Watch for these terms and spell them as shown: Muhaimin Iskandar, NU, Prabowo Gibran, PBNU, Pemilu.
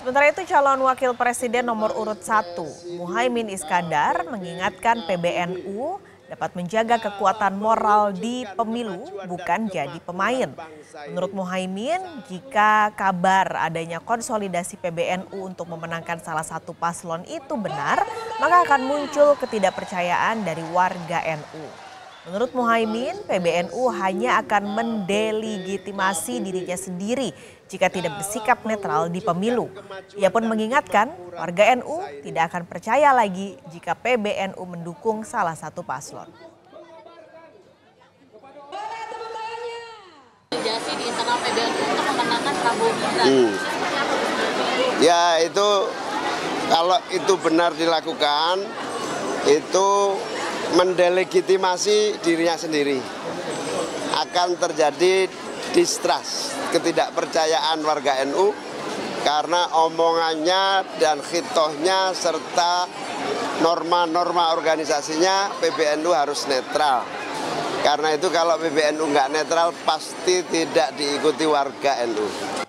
Sementara itu calon wakil presiden nomor urut 1, Muhaimin Iskandar mengingatkan PBNU dapat menjaga kekuatan moral di pemilu bukan jadi pemain. Menurut Muhaimin, jika kabar adanya konsolidasi PBNU untuk memenangkan salah satu paslon itu benar, maka akan muncul ketidakpercayaan dari warga NU. Menurut Muhaimin, PBNU hanya akan mendelegitimasi dirinya sendiri jika tidak bersikap netral di pemilu. Ia pun mengingatkan warga NU tidak akan percaya lagi jika PBNU mendukung salah satu paslon. Di internal PBNU untuk memenangkan Prabowo Gibran. Ya, itu kalau itu benar dilakukan, itu mendelegitimasi dirinya sendiri. Akan terjadi distrust, ketidakpercayaan warga NU karena omongannya dan khitohnya serta norma-norma organisasinya. PBNU harus netral. Karena itu kalau PBNU nggak netral pasti tidak diikuti warga NU.